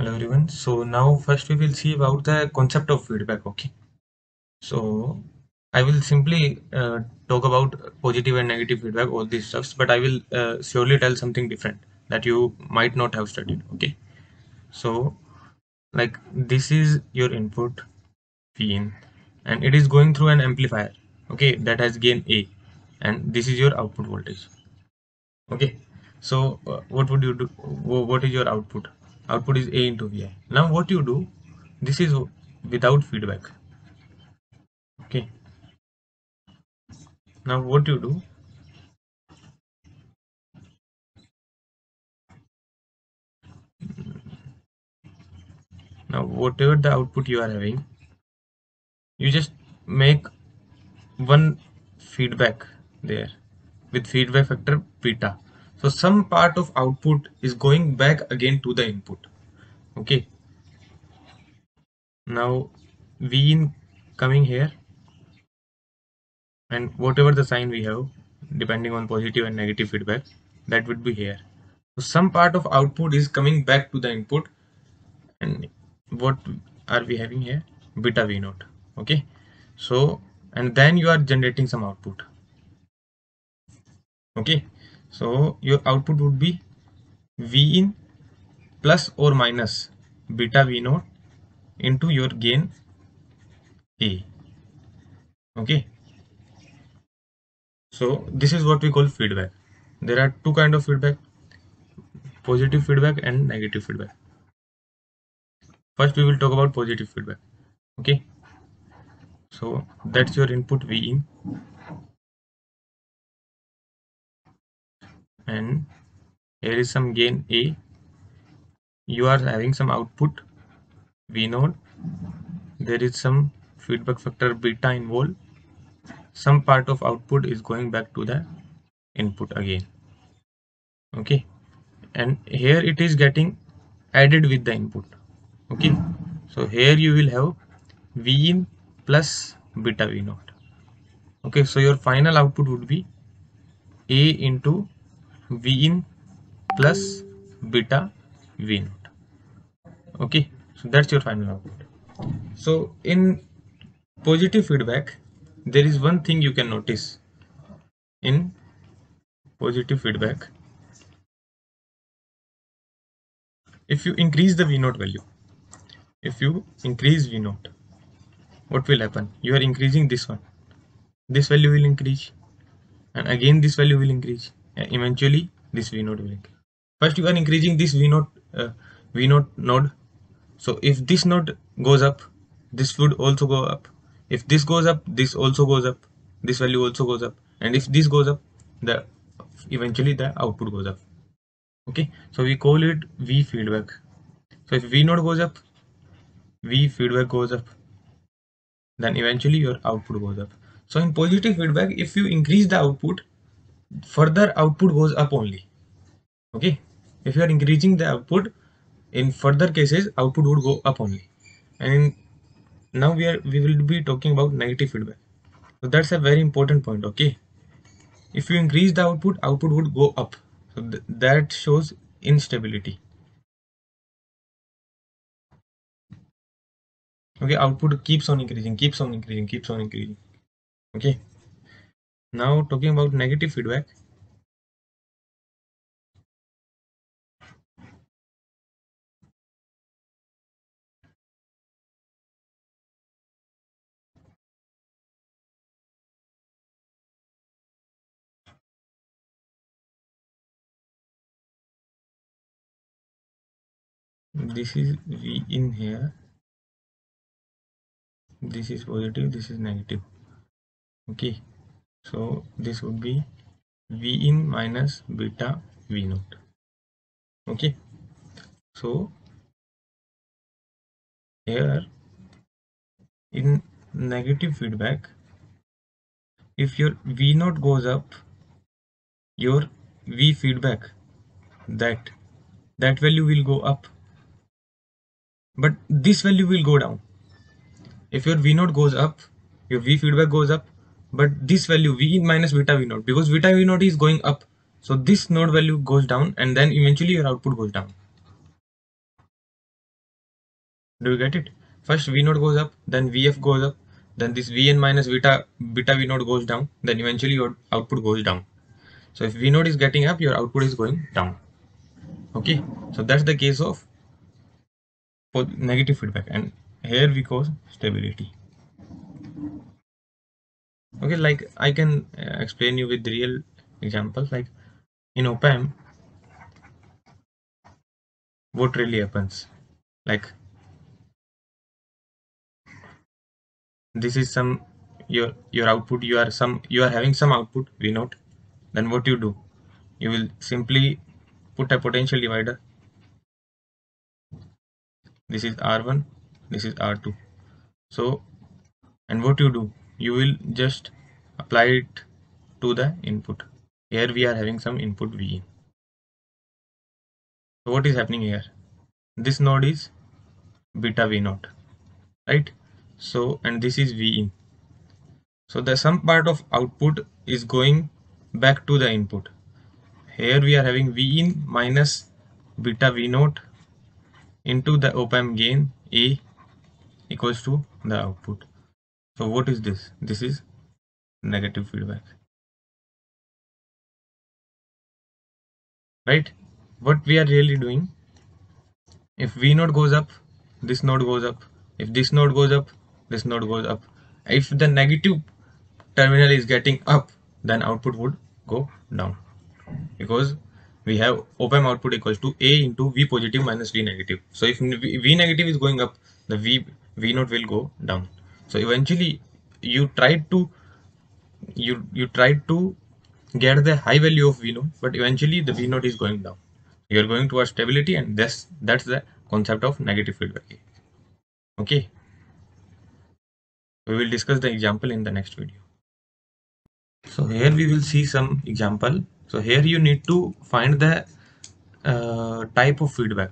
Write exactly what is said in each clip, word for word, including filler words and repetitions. Hello everyone. So now first we will see about the concept of feedback. Okay. So I will simply uh, talk about positive and negative feedback, all these stuffs, but I will uh, surely tell something different that you might not have studied. Okay. So like this is your input Pin, and it is going through an amplifier. Okay, that has gain A, and this is your output voltage. Okay. So uh, what would you do? What is your output? Output is A into V I. Now what you do, this is without feedback. Okay, now what you do, now whatever the output you are having, you just make one feedback there with feedback factor beta. So some part of output is going back again to the input. Okay. Now V in coming here, and whatever the sign we have, depending on positive and negative feedback, that would be here. So some part of output is coming back to the input, and what are we having here? Beta V naught. Okay. So and then you are generating some output. Okay. So your output would be V in plus or minus beta V naught into your gain A. Okay. So this is what we call feedback. There are two kinds of feedback: positive feedback and negative feedback. First, we will talk about positive feedback. Okay. So that's your input V in. And here is some gain A. You are having some output V node. There is some feedback factor beta involved. Some part of output is going back to the input again. Okay. And here it is getting added with the input. Okay. So here you will have V in plus beta V node. Okay. So your final output would be A into V in plus beta V naught. Okay, so that's your final output. So in positive feedback, there is one thing you can notice in positive feedback. If you increase the V naught value, if you increase V naught, what will happen? You are increasing this one. This value will increase, and again this value will increase. Eventually this V node will increase. First you are increasing this V node uh, V node node. So if this node goes up, this would also go up. If this goes up, this also goes up. This value also goes up. And if this goes up, the eventually the output goes up. Okay. So we call it V feedback. So if V node goes up, V feedback goes up. Then eventually your output goes up. So in positive feedback, if you increase the output, further output goes up only. Okay, if you are increasing the output, in further cases output would go up only. And in, now we are we will be talking about negative feedback. So that's a very important point. Okay, if you increase the output, output would go up. So th that shows instability. Okay, output keeps on increasing, keeps on increasing, keeps on increasing. Okay. Now talking about negative feedback. This is V in here. This is positive, this is negative. Okay. So this would be V in minus beta V naught. Okay, so here in negative feedback, if your V naught goes up, your V feedback, that that value will go up, but this value will go down. If your V naught goes up, your V feedback goes up, but this value V in minus beta V naught, because beta V naught is going up, so this node value goes down, and then eventually your output goes down. Do you get it? First V naught goes up, then V F goes up, then this Vn minus beta, beta V naught goes down, then eventually your output goes down. So if V naught is getting up, your output is going down. Okay, so that's the case of negative feedback, and here we cause stability. Okay, like I can explain you with real examples. Like in op-amp, what really happens? Like this is some your your output. You are some you are having some output V naught. Then what you do? You will simply put a potential divider. This is R one. This is R two. So, and what you do? You will just apply it to the input. Here we are having some input Vin. So what is happening here? This node is beta V naught, right? So, and this is Vin. So the some part of output is going back to the input. Here we are having Vin minus beta V naught into the op-amp gain A equals to the output. So what is this? This is negative feedback, right? What we are really doing, if V node goes up, this node goes up. If this node goes up, this node goes up. If the negative terminal is getting up, then output would go down, because we have op-amp output equals to A into V positive minus V negative. So if V negative is going up, the V V node will go down. So eventually you tried to you you tried to get the high value of V node, but eventually the V node is going down. You are going towards stability, and that's that's the concept of negative feedback. Okay, we will discuss the example in the next video. So here we will see some example. So here you need to find the uh, type of feedback.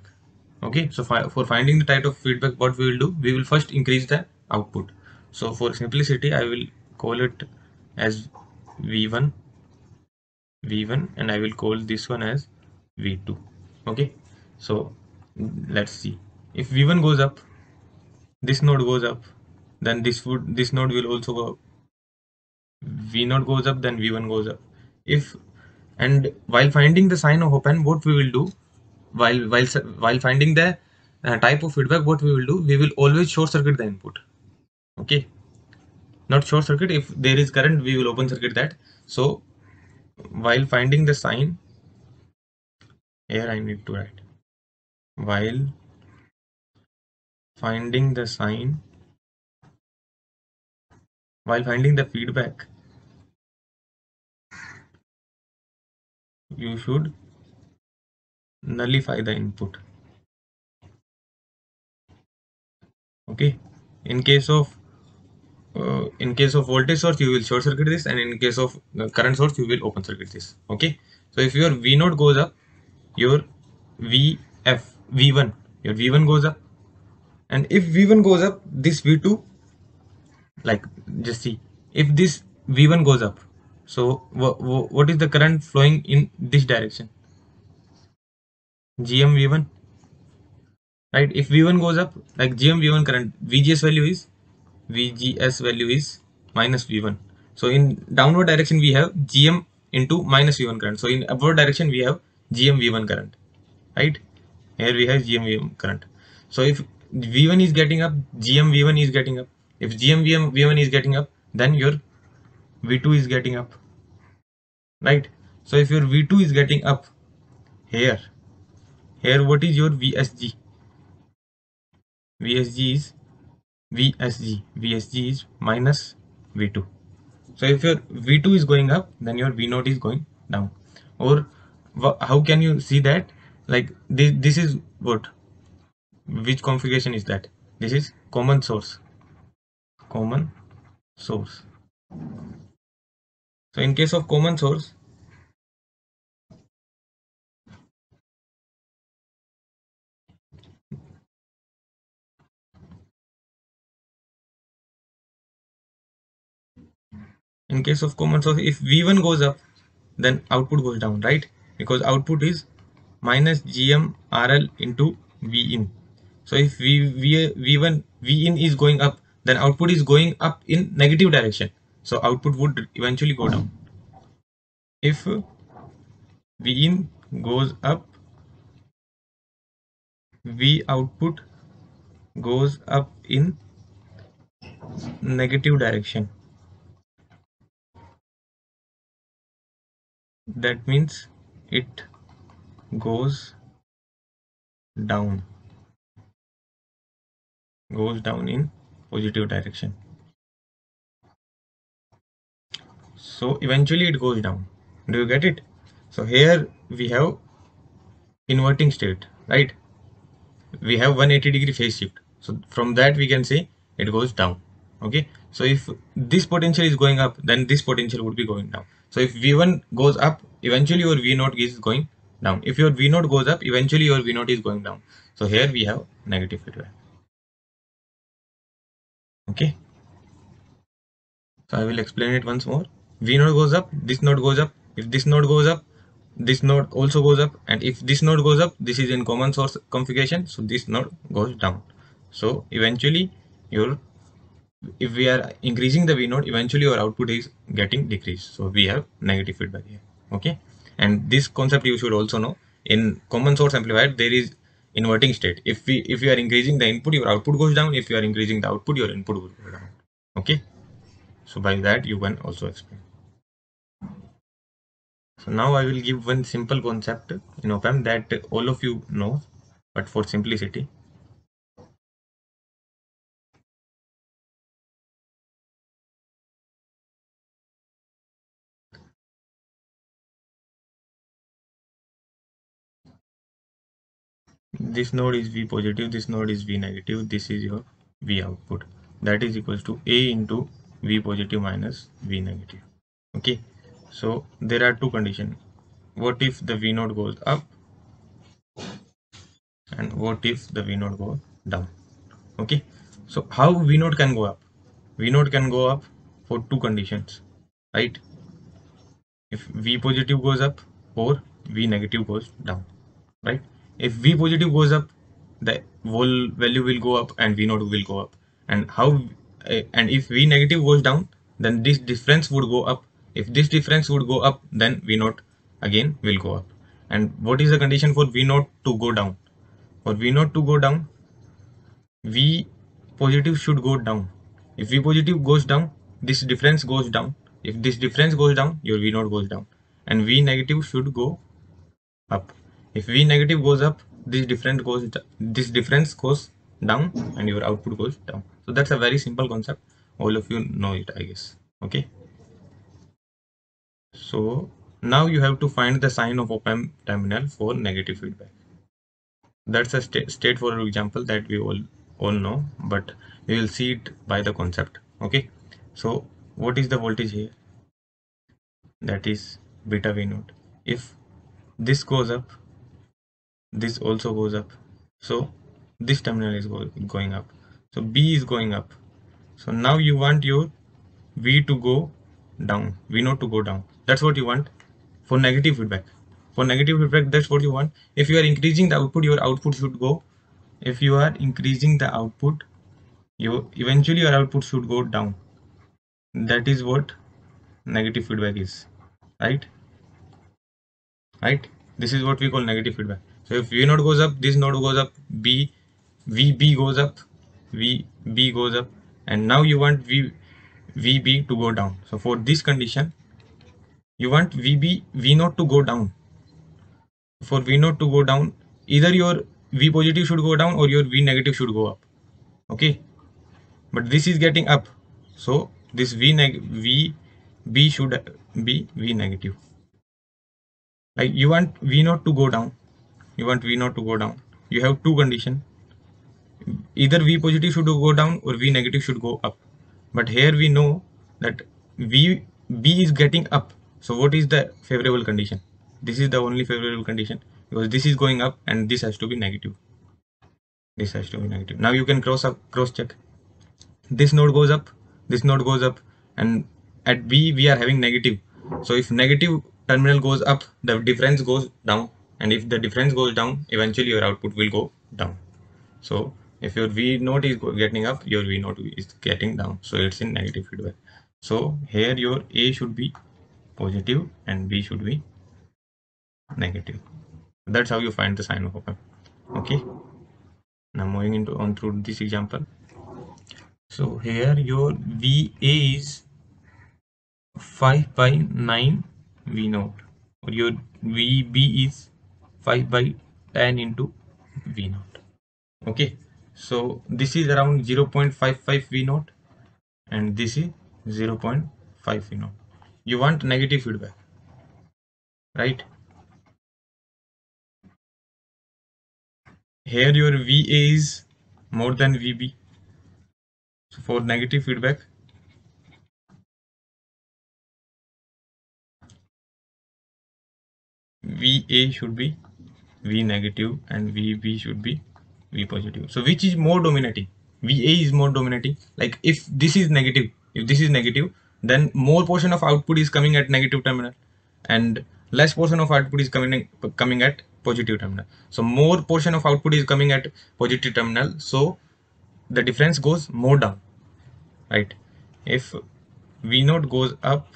Okay, so fi for finding the type of feedback, what we will do, we will first increase the output. So for simplicity, I will call it as V one, V one, and I will call this one as V two. Okay, so let's see. If V one goes up, this node goes up, then this would this node will also go up. V zero goes up, then V one goes up. If and while finding the sign of op-amp, what we will do, while while while finding the uh, type of feedback, what we will do, we will always short circuit the input. Okay, not short circuit. If there is current, we will open circuit that. So while finding the sign, here I need to write while finding the sign while finding the feedback, you should nullify the input. Okay, in case of Uh, in case of voltage source, you will short circuit this, and in case of current source, you will open circuit this. Okay, so if your V node goes up, your V F V one your V one goes up, and if V one goes up, this V two, like just see, if this V one goes up, so what is the current flowing in this direction? G M V one, right? If V one goes up, like G M V one current, V G S value is V G S value is minus V one. So in downward direction we have G M into minus V one current. So in upward direction we have G M V one current, right? Here we have G M V one current. So if V one is getting up, G M V one is getting up. If G M V one is getting up, then your V two is getting up, right? So if your V two is getting up, here, here what is your V S G? V S G is V S G, V S G is minus V two. So if your V two is going up, then your V zero is going down. Or how can you see that? Like this, this is what? Which configuration is that? This is common source. Common source. So in case of common source, in case of common source, if V one goes up, then output goes down, right? Because output is minus G M R L into Vin. So if v, v, v1 v in is going up, then output is going up in negative direction, so output would eventually go down. If v in goes up, v output goes up in negative direction. That means it goes down, goes down in positive direction. So eventually it goes down. Do you get it? So here we have inverting state, right? We have one hundred eighty degree phase shift. So from that we can say it goes down. Okay. So if this potential is going up, then this potential would be going down. So if V one goes up, eventually your V zero is going down. If your V zero goes up, eventually your V zero is going down. So here we have negative feedback. Okay. So I will explain it once more. V zero goes up, this node goes up. If this node goes up, this node also goes up. And if this node goes up, this is in common source configuration. So this node goes down. So eventually your, if we are increasing the V node, eventually your output is getting decreased. So we have negative feedback here. Okay. And this concept you should also know. In common source amplifier, there is inverting state. If we if you are increasing the input, your output goes down. If you are increasing the output, your input will go down. Okay. So by that you can also explain. So now I will give one simple concept in op amp that all of you know, but for simplicity. This node is V positive, this node is V negative, this is your V output. That is equals to A into V positive minus V negative. Okay. So there are two conditions. What if the V node goes up? And what if the V node goes down? Okay. So how V node can go up? V node can go up for two conditions, right? If V positive goes up or V negative goes down, right? If V positive goes up, the whole value will go up and V node will go up. And how? And if V negative goes down, then this difference would go up. If this difference would go up, then V node again will go up. And what is the condition for V node to go down? For V node to go down, V positive should go down. If V positive goes down, this difference goes down. If this difference goes down, your V node goes down. And V negative should go up. If V negative goes up, this difference goes this difference goes down and your output goes down. So that's a very simple concept. All of you know it, I guess. Okay. So now you have to find the sign of op amp terminal for negative feedback. That's a st straightforward example that we all all know, but we will see it by the concept. Okay. So what is the voltage here? That is beta V naught. If this goes up, this also goes up, so this terminal is go going up, so B is going up. So now you want your V to go down, V node to go down. That's what you want for negative feedback. For negative feedback, that's what you want. If you are increasing the output, your output should go, if you are increasing the output, you eventually your output should go down. That is what negative feedback is, right? Right? This is what we call negative feedback. So if V node goes up, this node goes up, B, V B goes up, V B goes up, and now you want V, VB to go down. So for this condition, you want V B, V node to go down. For V node to go down, either your V positive should go down or your V negative should go up. Okay. But this is getting up. So this V neg, V B should be V negative. Like you want V node to go down. You want V naught to go down. You have two conditions. Either V positive should go down or V negative should go up. But here we know that V B is getting up. So what is the favorable condition? This is the only favorable condition, because this is going up and this has to be negative. This has to be negative. Now you can cross up, cross check. This node goes up, this node goes up, and at B we are having negative. So if negative terminal goes up, the difference goes down. And if the difference goes down, eventually your output will go down. So if your V naught is getting up, your V naught is getting down. So it's in negative feedback. So here your A should be positive and B should be negative. That's how you find the sine of OPAMP. Okay. Now moving into on through this example. So here your V A is five by nine V naught, or your V B is five by ten into V naught. Okay. So this is around zero point five five V naught, and this is zero point five V naught. You want negative feedback, right? Here your V A is more than V B. So for negative feedback, V A should be V negative and V B should be V positive. So which is more dominating? V A is more dominating. Like if this is negative, if this is negative, then more portion of output is coming at negative terminal and less portion of output is coming coming at positive terminal. So more portion of output is coming at positive terminal, so the difference goes more down, right? If V naught goes up,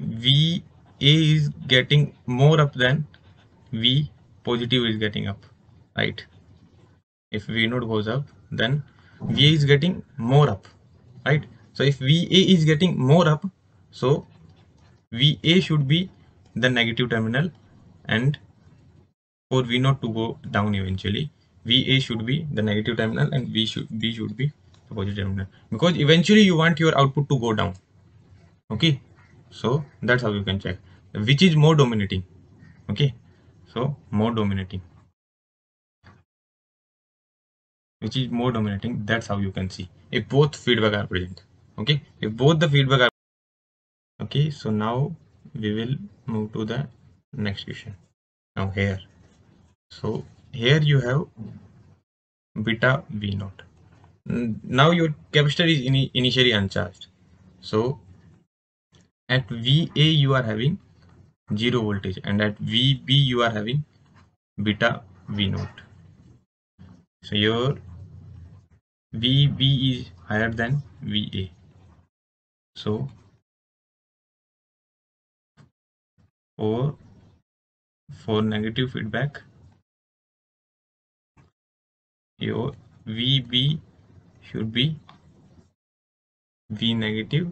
V A is getting more up than V positive is getting up, right? If V naught goes up, then V A is getting more up, right? So if V A is getting more up, so V A should be the negative terminal, and for V naught to go down eventually, V A should be the negative terminal and V should B should be the positive terminal, because eventually you want your output to go down. Okay, so that's how you can check which is more dominating. Okay, so more dominating, which is more dominating, that's how you can see if both feedback are present. Okay, if both the feedback are okay. So now we will move to the next question. Now here, so here you have beta V naught. Now your capacitor is in initially uncharged, so at V A you are having zero voltage and at V B you are having beta V naught. So your V B is higher than V A. So for for negative feedback, your V B should be V negative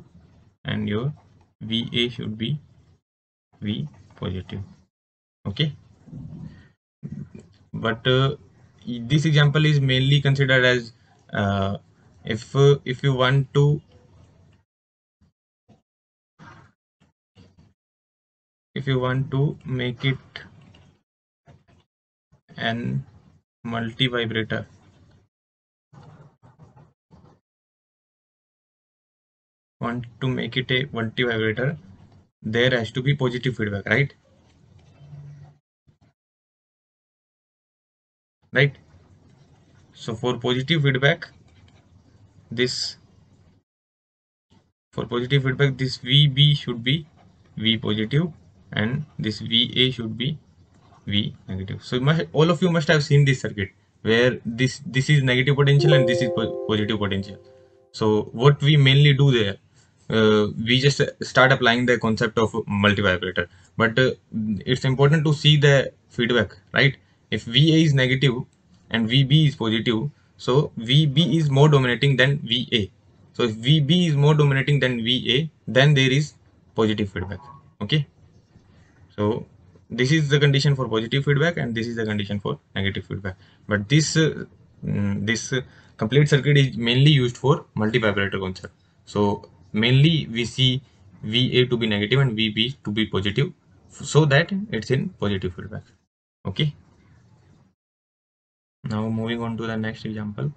and your V A should be V positive. Okay, but uh, this example is mainly considered as uh, if uh, if you want to if you want to make it an multi vibrator. Want to make it a multi vibrator, there has to be positive feedback, right? Right. So for positive feedback, this for positive feedback, this V B should be V positive and this V A should be V negative. So you must, all of you must have seen this circuit where this this is negative potential and this is positive potential. So what we mainly do there, uh, we just start applying the concept of multivibrator. But uh, it's important to see the feedback, right? If V A is negative and V B is positive, so V B is more dominating than V A. So if V B is more dominating than V A, then there is positive feedback. Okay, so this is the condition for positive feedback and this is the condition for negative feedback. But this uh, mm, this uh, complete circuit is mainly used for multivibrator concept. So mainly we see V A to be negative and V B to be positive, so that it's in positive feedback. Okay, now moving on to the next example.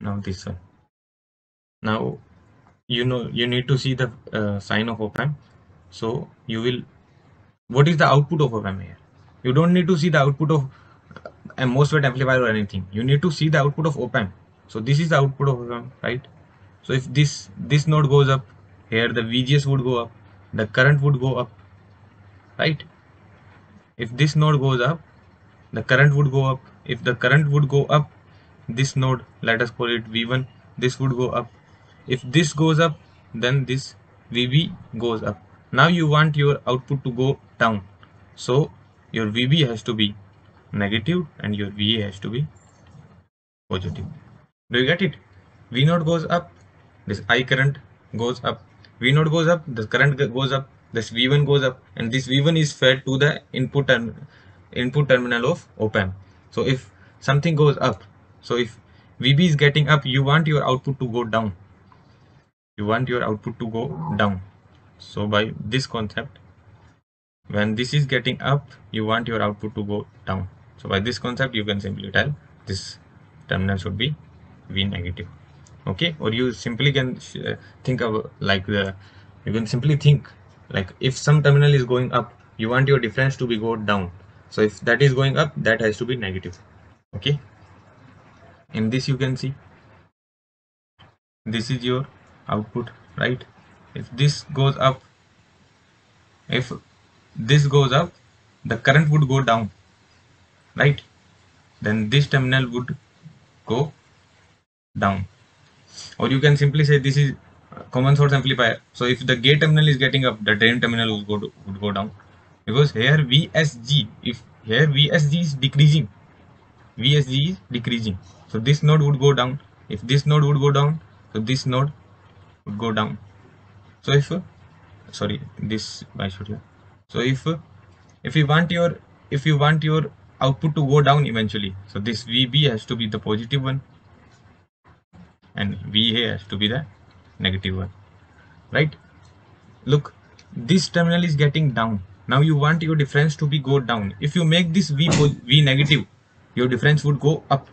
Now this one, now you know you need to see the uh, sign of OPAMP. So you will, what is the output of OPAMP here? You don't need to see the output of a MOSFET amplifier or anything. You need to see the output of OPAMP. So this is the output of OPAMP, right? So if this this node goes up, here the V G S would go up, the current would go up, right? If this node goes up, the current would go up. if the current would go up, this node, let us call it V one, this would go up. If this goes up, then this V B goes up. Now you want your output to go down, so your V B has to be negative and your V A has to be positive. Do you get it? V zero goes up, this I current goes up. V zero goes up, the current goes up, this V one goes up, and this V one is fed to the input term input terminal of op-amp. So if something goes up, so if V B is getting up, you want your output to go down. You want your output to go down. So by this concept, when this is getting up, you want your output to go down. So by this concept, you can simply tell this terminal should be V negative. Okay, or you simply can think of like the, you can simply think like if some terminal is going up, you want your difference to be go down. So if that is going up, that has to be negative. Okay, in this you can see this is your output, right? If this goes up, if this goes up, the current would go down, right? Then this terminal would go down. Or you can simply say this is common source amplifier. So if the gate terminal is getting up, the drain terminal would go to, would go down, because here V S G, if here V S G is decreasing, V S G is decreasing. So this node would go down. If this node would go down, so this node would go down. So if sorry, this I should have. So if if you want your if you want your output to go down eventually, so this V B has to be the positive one, and V A has to be the negative one, right? Look, this terminal is getting down. Now you want your difference to be go down. If you make this V V negative, your difference would go up.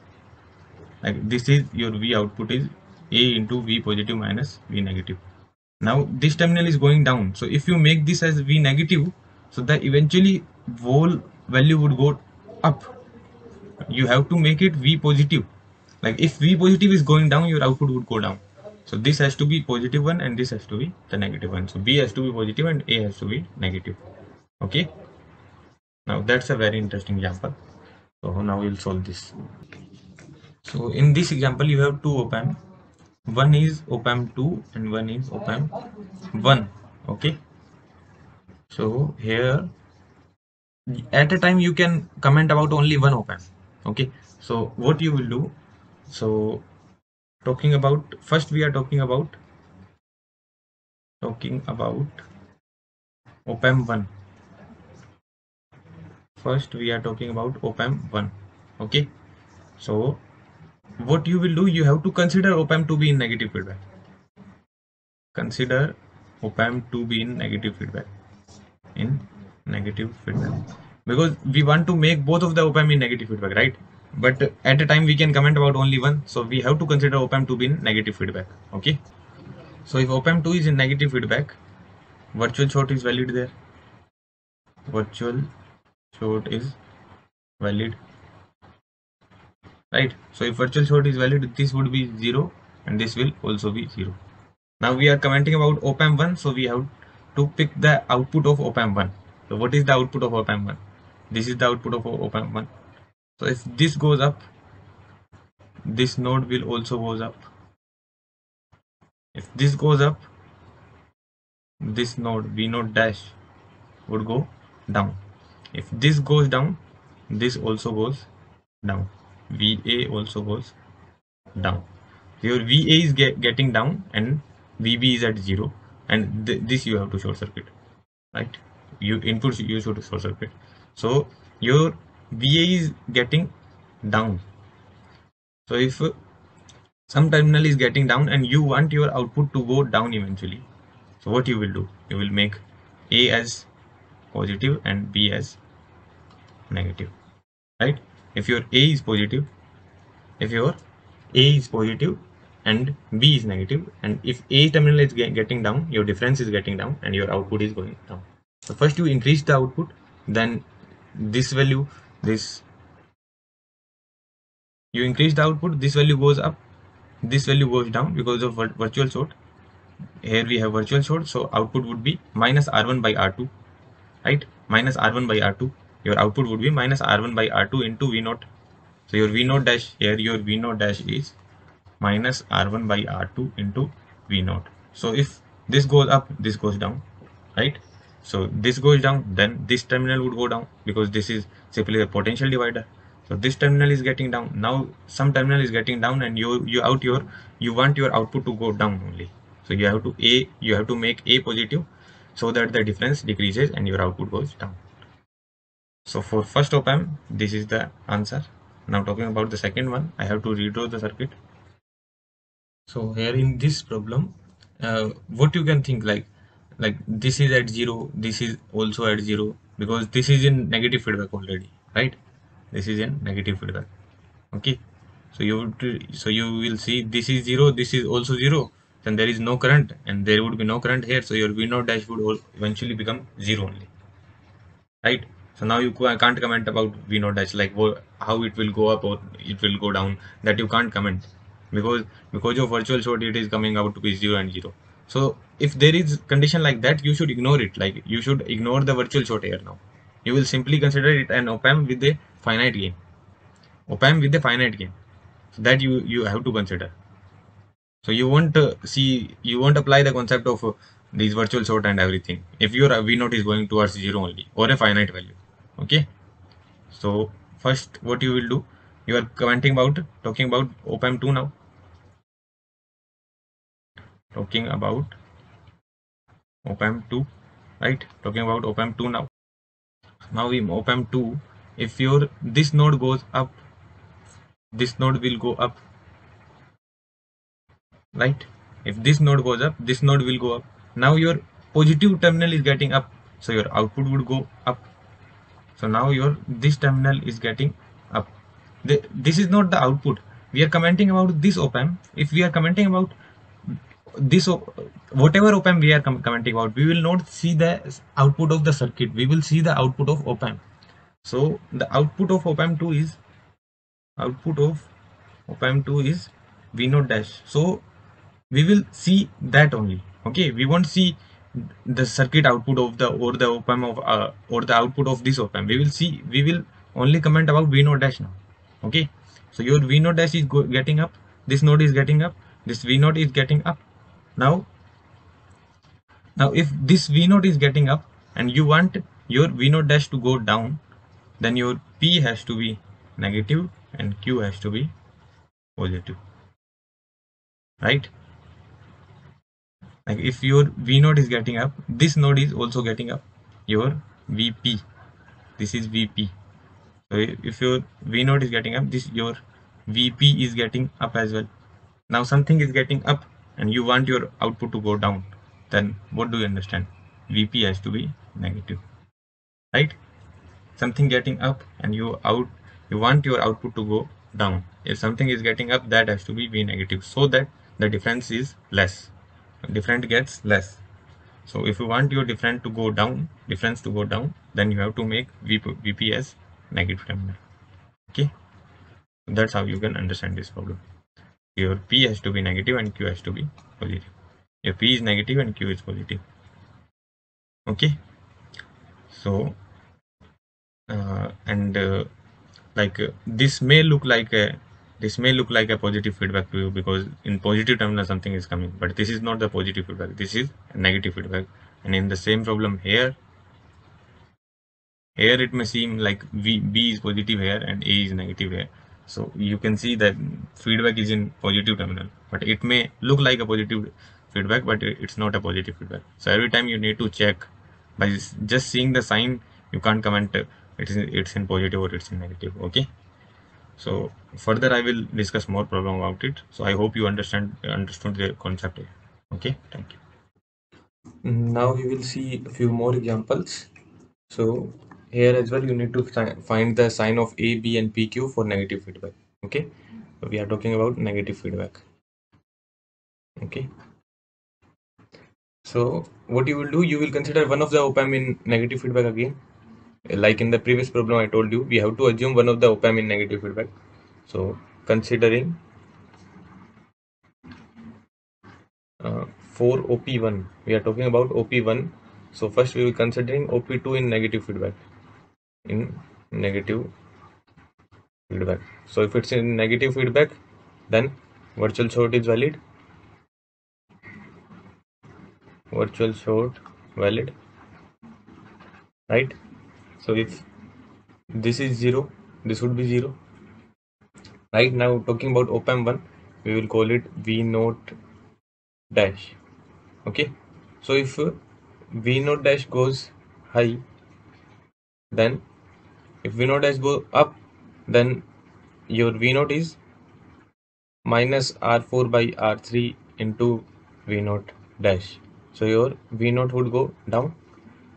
Like this is your V output is A into V positive minus V negative. Now this terminal is going down. So if you make this as V negative, so that eventually whole value would go up. You have to make it V positive. Like if V positive is going down, your output would go down. So this has to be positive one and this has to be the negative one. So B has to be positive and A has to be negative. Okay. Now that's a very interesting example. So now we'll solve this. So in this example, you have two op-amp. One is op-amp two and one is op-amp one. Okay. So here at a time you can comment about only one op-amp. Okay. So what you will do? So talking about first we are talking about talking about op-amp one. First we are talking about op-amp one. Okay, so what you will do, you have to consider op-amp to be in negative feedback. Consider op-amp to be in negative feedback in negative feedback because we want to make both of the op-amp in negative feedback, right? But at a time we can comment about only one, so we have to consider op-amp to be in negative feedback. Okay, so if op-amp two is in negative feedback, virtual short is valid there. Virtual short is valid, right? So if virtual short is valid, this would be zero and this will also be zero. Now we are commenting about op-amp one, so we have to pick the output of op-amp one. So what is the output of op-amp one? This is the output of op-amp one. So if this goes up, this node will also goes up. If this goes up, this node V zero dash would go down. If this goes down, this also goes down. V A also goes down. Your V A is get, getting down and V B is at zero, and th this you have to short circuit, right? You inputs you should short circuit. So your V A is getting down. So if some terminal is getting down and you want your output to go down eventually, so what you will do, you will make A as positive and B as negative, right? If your A is positive, if your A is positive and B is negative, and if A terminal is getting down, your difference is getting down and your output is going down. So first you increase the output, then this value, this you increase the output, this value goes up, this value goes down because of virtual short. Here we have virtual short, so output would be minus R one by R two, right? Minus R one by R two, your output would be minus R one by R two into V zero So your V naught dash, here your V naught dash is minus R one by R two into V naught. So if this goes up, this goes down, right? So this goes down, then this terminal would go down because this is simply a potential divider. So this terminal is getting down. Now some terminal is getting down, and you you out your you want your output to go down only. So you have to a you have to make a positive so that the difference decreases and your output goes down. So for first op-amp, this is the answer. Now talking about the second one, I have to redraw the circuit. So here in this problem, uh, what you can think like like this is at zero, this is also at zero because this is in negative feedback already, right? This is in negative feedback. Okay, so you so you will see this is zero, this is also zero, then there is no current and there would be no current here. So your V naught dash would eventually become zero only, right? So now you can't comment about V naught dash, like how it will go up or it will go down, that you can't comment because because of virtual short it is coming out to be zero and zero. So if there is condition like that, you should ignore it. Like you should ignore the virtual short here now. You will simply consider it an op-amp with a finite gain. Op-amp with a finite gain. So that you you have to consider. So you won't uh, see you won't apply the concept of uh, these virtual short and everything if your V naught is going towards zero only or a finite value. Okay. So first, what you will do? You are commenting about talking about op-amp two now. Talking about op-amp two, right? Talking about op-amp two now. Now in op-amp two, if your this node goes up, this node will go up, right? If this node goes up, this node will go up. Now your positive terminal is getting up, so your output would go up. So now your this terminal is getting up. The, this is not the output. We are commenting about this op-amp. If we are commenting about this, whatever op-amp we are com commenting about, we will not see the output of the circuit. We will see the output of op-amp. So the output of op-amp two is output of op-amp two is V naught dash. So we will see that only. Okay, we won't see the circuit output of the or the op-amp of uh, or the output of this op-amp. We will see. We will only comment about V naught dash now. Okay, so your V naught dash is go getting up. This node is getting up. This V naught is getting up. Now, now if this V naught is getting up and you want your V naught dash to go down, then your P has to be negative and Q has to be positive, right? Like if your V naught is getting up, this node is also getting up, your V P, this is V P. So if your V naught is getting up, this your V P is getting up as well. Now something is getting up and you want your output to go down, then what do you understand? V P has to be negative, right? Something getting up and you out you want your output to go down. If something is getting up, that has to be V negative, so that the difference is less, different gets less. So if you want your different to go down, difference to go down, then you have to make V P as negative terminal. Okay, that's how you can understand this problem. Your P has to be negative and Q has to be positive. Your P is negative and Q is positive. Okay, so uh, and uh, like uh, this may look like a this may look like a positive feedback to you because in positive terminal something is coming, but this is not the positive feedback. This is a negative feedback, and in the same problem here, here it may seem like V B is positive here and A is negative here. So you can see that feedback is in positive terminal, but it may look like a positive feedback, but it's not a positive feedback. So every time you need to check by just seeing the sign, you can't comment it is it's in positive or it's in negative. Okay, so further I will discuss more problem about it. So I hope you understand understood the concept here. Okay, thank you. Now we will see a few more examples. So here as well, you need to find the sign of A, B and P Q for negative feedback. Okay, so we are talking about negative feedback. Okay, so what you will do, you will consider one of the op-amp in negative feedback again. Like in the previous problem I told you, we have to assume one of the op-amp in negative feedback. So considering uh, for O P one, we are talking about O P one. So first we will considering O P two in negative feedback. In negative feedback. So if it's in negative feedback, then virtual short is valid. Virtual short valid, right? So if this is zero, this would be zero. Right now, talking about op amp one, we will call it v naught dash. Okay. So if v naught dash goes high, then if v naught dash go up, then your v naught is minus r four by r three into v naught dash. So your v naught would go down.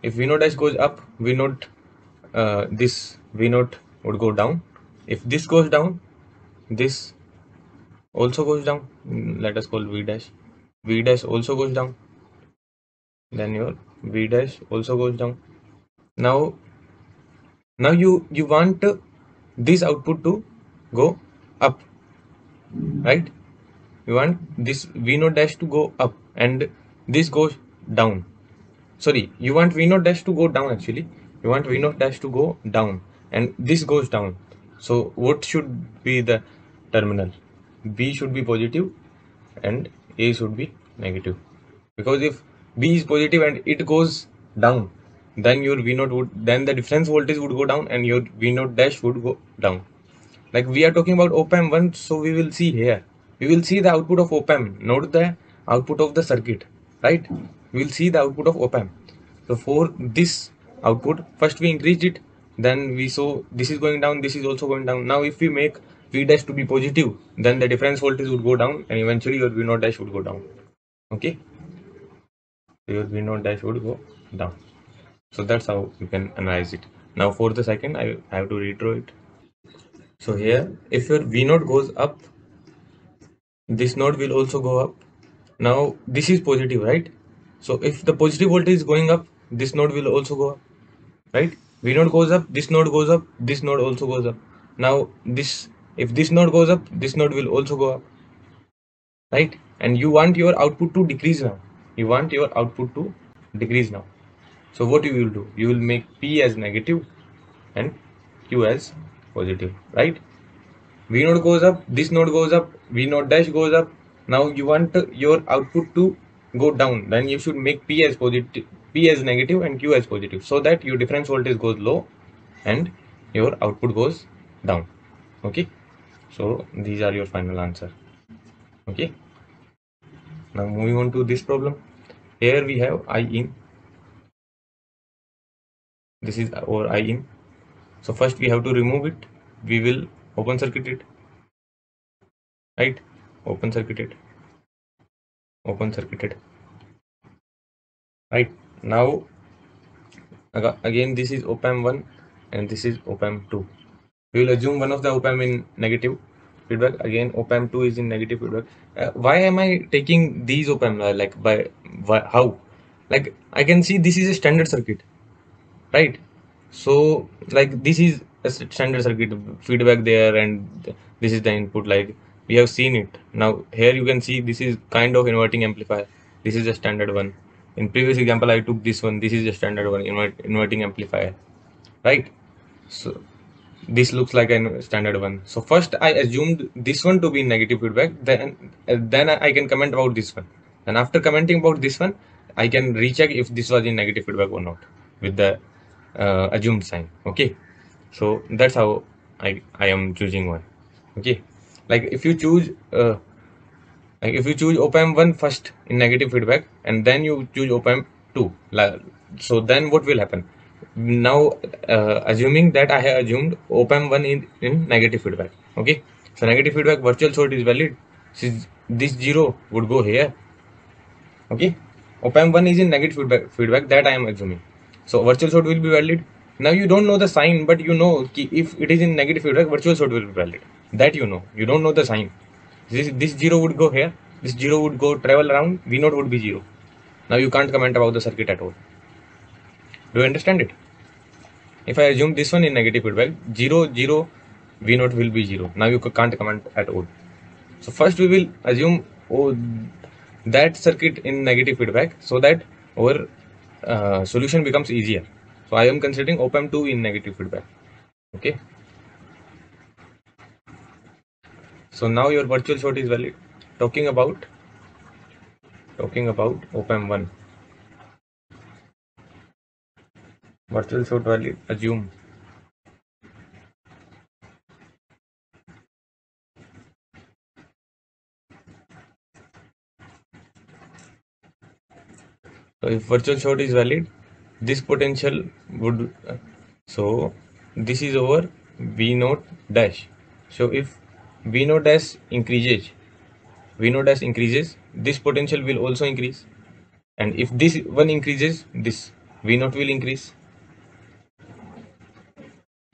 If v naught dash goes up, v naught uh, this v naught would go down. If this goes down, this also goes down. Let us call v dash. V dash also goes down. Then your v dash also goes down. Now, now you you want uh, this output to go up, right? You want this v naught dash to go up and this goes down. Sorry, you want v naught dash to go down actually. You want v naught dash to go down and this goes down. So what should be the terminal? B should be positive and A should be negative, because if B is positive and it goes down, then your v naught would, then the difference voltage would go down and your v naught dash would go down. Like we are talking about op amp one, so we will see here. We will see the output of op amp, not the output of the circuit, right? We will see the output of op amp. So for this output, first we increased it, then we saw this is going down, this is also going down. Now if we make v dash to be positive, then the difference voltage would go down and eventually your v naught dash would go down. Okay, so your v naught dash would go down. So that's how you can analyze it. Now for the second, I have to redraw it. So here, if your v naught goes up, this node will also go up. Now this is positive, right? So if the positive voltage is going up, this node will also go up, right? V node goes up, this node goes up, this node also goes up. Now this, if this node goes up, this node will also go up, right? And you want your output to decrease now. You want your output to decrease now. So what you will do? You will make P as negative and Q as positive, right? V node goes up, this node goes up, V node dash goes up. Now you want your output to go down, then you should make P as positive, P as negative and Q as positive, so that your difference voltage goes low and your output goes down. Okay, so these are your final answer. Okay, now moving on to this problem. Here we have I in. This is our I in. So first we have to remove it. We will open circuit it, right? Open circuit it. Open circuited, right? Now again, this is op amp one and this is op amp two. We will assume one of the op amp in negative feedback. Again, op amp two is in negative feedback. Uh, why am I taking these op amp? Like by, by how? Like I can see this is a standard circuit, right? So like this is a standard circuit, feedback there, and this is the input. Like we have seen it. Now here you can see this is kind of inverting amplifier. This is a standard one. In previous example I took this one. This is a standard one, invert, inverting amplifier, right? So this looks like a standard one. So first I assumed this one to be negative feedback. Then uh, then I can comment about this one. And after commenting about this one, I can recheck if this was in negative feedback or not with the uh, assumed sign. Okay. So that's how I I am choosing one. Okay. Like if you choose uh, like if you choose op amp one first in negative feedback and then you choose op amp two, so then what will happen? Now uh, assuming that I have assumed op amp one in, in negative feedback. Okay, so negative feedback virtual short is valid. This zero would go here. Okay, op amp one is in negative feedback, feedback that I am assuming, so virtual short will be valid. Now you don't know the sign, but you know if it is in negative feedback, virtual short will be valid. That you know. You don't know the sign. This this zero would go here. This zero would go travel around. V naught would be zero. Now you can't comment about the circuit at all. Do you understand it? If I assume this one in negative feedback, zero zero, V naught will be zero. Now you can't comment at all. So first we will assume oh that circuit in negative feedback, so that our uh, solution becomes easier. So I am considering op amp two in negative feedback. Okay. So now your virtual short is valid. Talking about talking about O P A M P one. Virtual short valid, assume. So if virtual short is valid, this potential would, so this is over V naught dash. So if V naught dash increases, V naught dash increases, this potential will also increase. And if this one increases, this V naught will increase.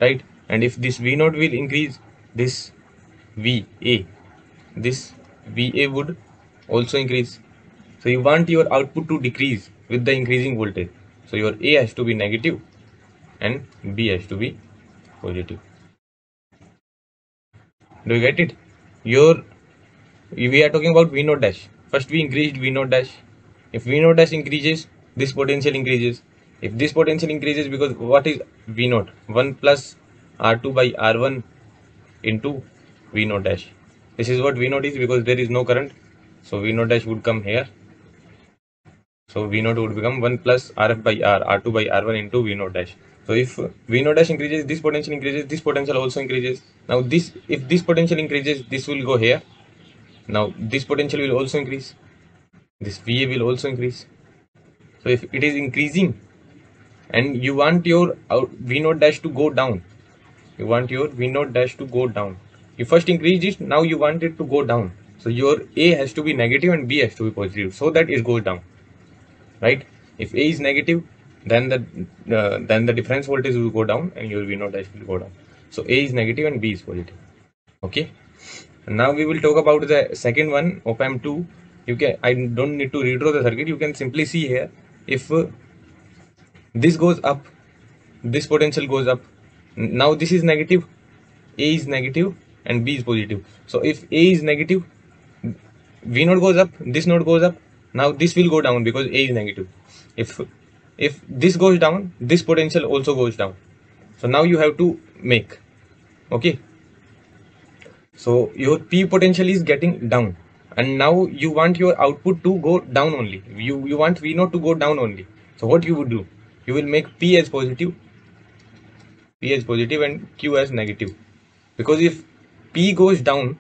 Right? And if this V naught will increase, this V A, this V A would also increase. So you want your output to decrease with the increasing voltage. So your A has to be negative and B has to be positive. Do you get it? Your, we are talking about V naught dash. First we increased V naught dash. If V naught dash increases, this potential increases. If this potential increases, because what is V naught? one plus R two by R one into V naught dash. This is what V naught is, because there is no current. So V naught dash would come here. So V naught would become one plus R F by R, R two by R one into V naught dash. So if V naught dash increases, this potential increases, this potential also increases. Now this, if this potential increases, this will go here. Now this potential will also increase. This V A will also increase. So if it is increasing and you want your V naught dash to go down, you want your V naught dash to go down. You first increased it, now you want it to go down. So your A has to be negative and B has to be positive so that it goes down. Right? If A is negative, then the uh, then the difference voltage will go down and your V naught dash will go down. So A is negative and B is positive. Okay. And now we will talk about the second one, O P A M P two. You can, I don't need to redraw the circuit. You can simply see here. If uh, this goes up, this potential goes up. Now this is negative, A is negative and B is positive. So if A is negative, V naught goes up, this node goes up. Now this will go down because A is negative. If if this goes down, this potential also goes down. So now you have to make, okay. So your P potential is getting down, and now you want your output to go down only. You you want V naught to go down only. So what you would do? You will make P as positive, P as positive, and Q as negative, because if P goes down,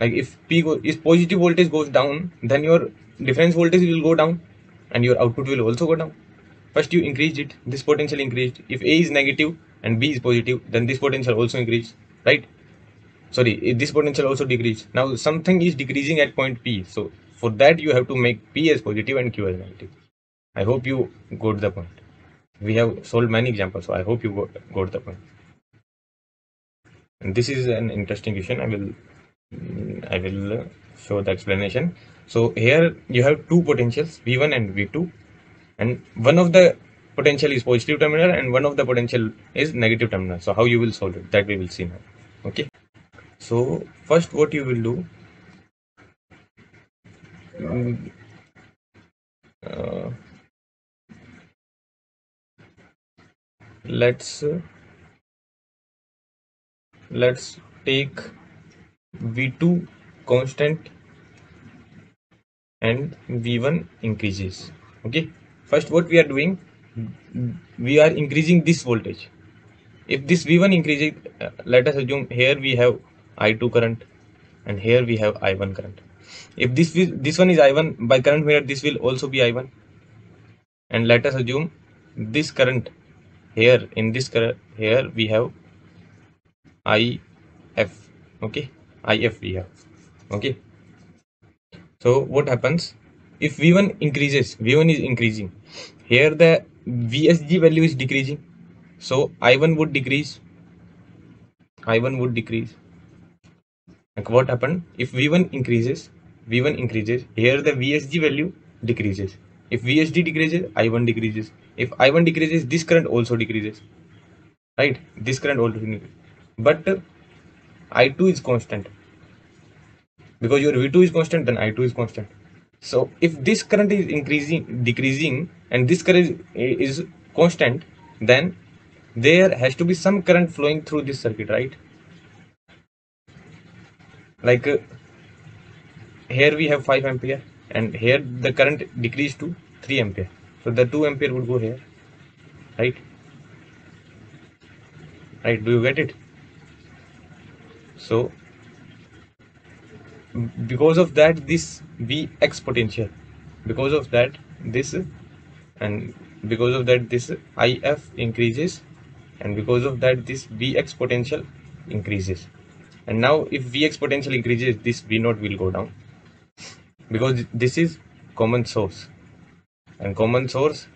like if P go, if positive voltage goes down, then your difference voltage will go down and your output will also go down. First you increased it, this potential increased. If A is negative and B is positive, then this potential also increased, right? Sorry, this potential also decreased. Now something is decreasing at point P. So for that you have to make P as positive and Q as negative. I hope you got the point. We have solved many examples, so I hope you got, got the point. And this is an interesting question. I will I will show the explanation. So here you have two potentials, V one and V two, and one of the potential is positive terminal and one of the potential is negative terminal. So how you will solve it, that we will see now. Okay. So first what you will do, um, uh, let's uh, let's take V two constant and V one increases. Okay, first what we are doing, we are increasing this voltage. If this V one increases, uh, let us assume here we have I two current and here we have I one current. If this this one is I one by current mirror, this will also be I one. And let us assume this current here, in this current here we have I F. Okay, I F we have. Okay, so what happens if V one increases? V one is increasing. Here the V S G value is decreasing, so I one would decrease. I one would decrease. Like what happened? If V one increases, V one increases. Here the V S G value decreases. If V S G decreases, I one decreases. If I one decreases, this current also decreases. Right? This current also decreases. But uh, I two is constant, because your V two is constant, then I two is constant. So if this current is increasing, decreasing, and this current is, is constant, then there has to be some current flowing through this circuit, right? like uh, here we have five ampere and here the current decreased to three ampere, so the two ampere would go here, right? Right, do you get it? So because of that, this Vx potential, because of that this, and because of that this I F increases, and because of that this Vx potential increases. And now if Vx potential increases, this V zero will go down, because this is common source, and common source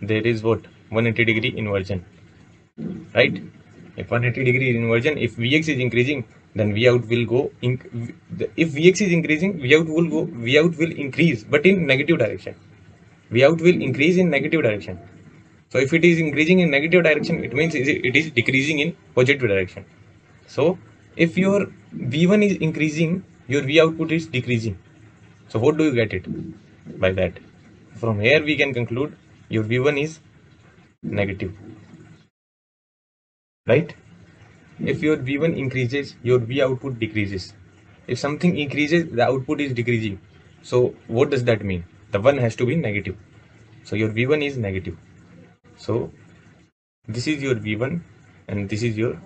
there is what, one hundred eighty degree inversion, right? If one hundred eighty degree inversion, if Vx is increasing, then Vout will go in, if Vx is increasing, Vout will go, Vout will increase, but in negative direction. Vout will increase in negative direction. So if it is increasing in negative direction, it means it is decreasing in positive direction. So if your V one is increasing, your V output is decreasing. So what do you get it by that? From here we can conclude your V one is negative, right? If your V one increases, your V output decreases. If something increases, the output is decreasing. So what does that mean? The one has to be negative. So your V one is negative. So this is your V one and this is your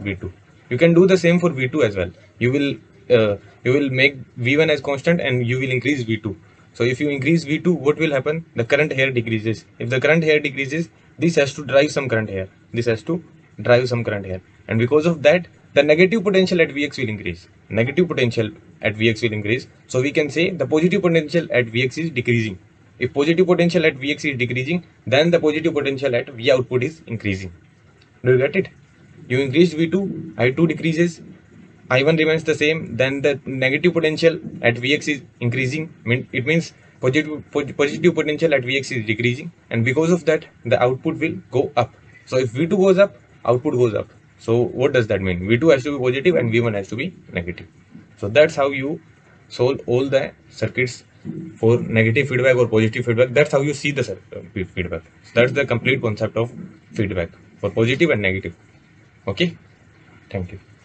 V two. You can do the same for V two as well. You will uh, you will make V one as constant and you will increase V two. So if you increase V two, what will happen? The current here decreases. If the current here decreases, this has to drive some current here. This has to drive some current here. And because of that, the negative potential at Vx will increase. Negative potential at Vx will increase. So we can say the positive potential at Vx is decreasing. If positive potential at Vx is decreasing, then the positive potential at V output is increasing. Do you get it? You increase V two, I two decreases, I one remains the same, then the negative potential at Vx is increasing. It means positive, positive potential at Vx is decreasing, and because of that, the output will go up. So if V two goes up, output goes up. So what does that mean? V two has to be positive and V one has to be negative. So that's how you solve all the circuits for negative feedback or positive feedback. That's how you see the feedback. So that's the complete concept of feedback for positive and negative. Okay, thank you.